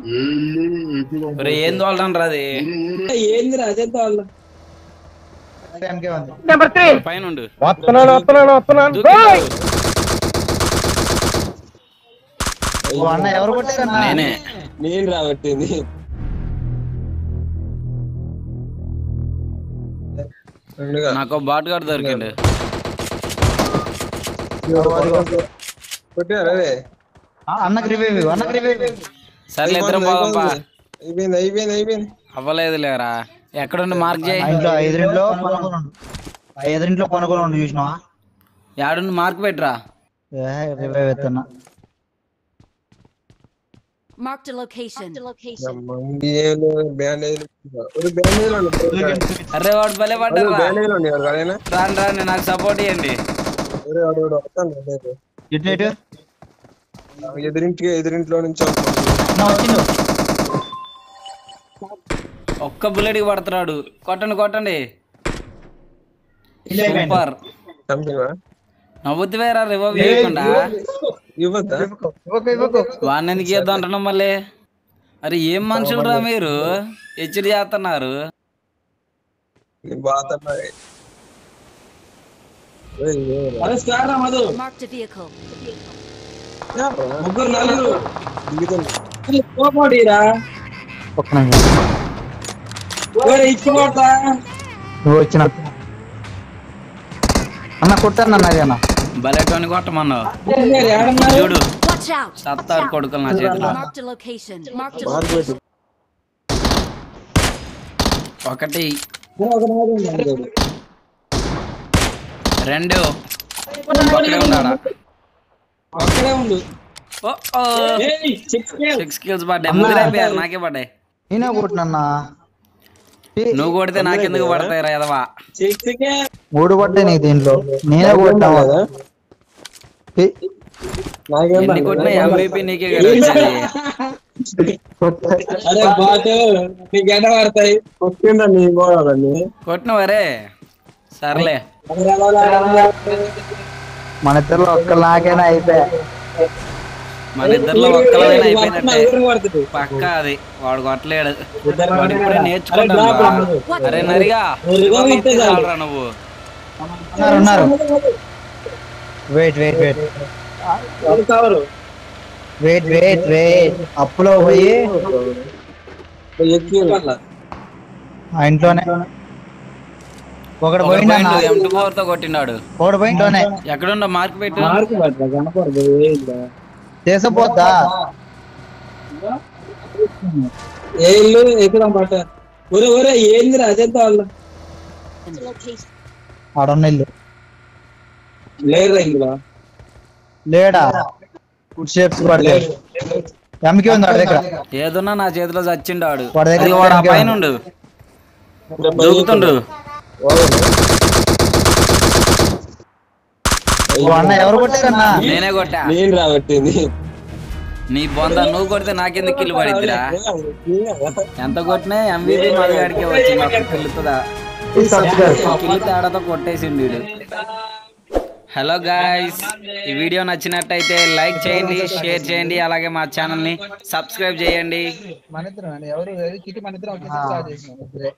अरे येंद वाला ना राधे येंद राधे तो वाला टाइम के बंदे नंबर 3 फाइन उंड వస్తున్నాను బాయ్ ఓ అన్న ఎవరు కొట్టారన్న నేనే నేను రావట్టింది నాకు బాట్ గార్డ్ దొరికిండు కొట్టారా రే ఆ అన్న రివైవ్ సరే ఇద్దరం పోదాం పా అయిపోయింది అవ్వలేదు లేరా ఎక్కడ ఉంది మార్క్ చేయి ఇంట్లో ఎదురింట్లో పనకొన ఉండు ఆ ఎదురింట్లో పనకొన ఉండు చూసినావా యాడ ఉంది మార్క్ పెట్టరా ఏ రివైవ్ అవుతున్నా మార్క్ ది లొకేషన్ మండియేలో బ్యాండేజ్ ఒక బ్యాండేజ్ అన్న అరే వాడు భలే పడ్డారా బ్యాండేజ్ ఉంది ఎవరైనా రాండి నాకు సపోర్ట్ చేయండి ఒరే ఆడు వస్తాను ఇట్ ఇట్ ఎదురింట్లో నుంచి నా వచ్చిండు ఒక్క బుల్లెట్ కొడతాడు కొట్టండి సూపర్ సంబివా నవ్వుతవేరా రివైవ్ చేయకుండా వాడిని ఎందుకు చేద్దాం అంటున్నాం మళ్ళీ అరే ఏం మనుషులురా మీరు హెచ్చరి చేస్తున్నారు అన్న కొట్టారు అన్న బలెటోని కొట్టమన్నావు చూడు సత్తారు కొడుకులు నా చేతిలో ఒకటి రెండు నాకే పడ్డాయి నేనే కొట్టినన్నా నువ్వు కొడితే నాకెందుకు పడతాయిరా ఎదవా మూడు పడ్డాయి నీకు దీంట్లో నేనే కొట్టినా కదా ఎన్ని కొట్టినా MVP నీకే కదా కొట్టినవరే సర్లే మన ఇద్దరులో ఒక్కరు నాకైనా అయిపోయా మన ఇద్దరులో ఒక్కలైనా అయిపోయినట్టే పక్క అది వాడు కొట్టలేడు వాడు ఇప్పుడే నేర్చుకుంటాను అరే నరిగా నువ్వు అప్పులో పోయి ఇంట్లోనే ఒకడు పోయిండు M24 తో కొట్టినాడు ఒకడు పోయింటోనే ఎక్కడున్నా మార్క్ పెట్టు మార్క్ పెట్టు కనపడదు ఏందా చేసపోతా ఏ ఇల్లు ఎక్కడ మాట ఒరే ఏందిరా అదంతా వాళ్ళ ఆడొన్న ఇల్లు లేరా ఇందులో లేడా ఫుడ్ షేప్స్ పడలే ఎంకే ఉంది ఆడ దగ్గర ఏదున్నా నా చేతిలో చచ్చిండు ఆడు వాడు ఆ పైన ఉండు దూకుతుండు నేనే కొట్టా నీ బొంద నువ్వు కొడితే నాకెందుకు కిల్లు పడిద్దిరా ఎంత కొట్టినా MVP మగాడికే వచ్చింది తేడాతో కొట్టేసిండు వీడు హలో గాయ్స్ ఈ వీడియో నచ్చినట్టయితే లైక్ చేయండి షేర్ చేయండి అలాగే మా ఛానల్ ని సబ్స్క్రైబ్ చేయండి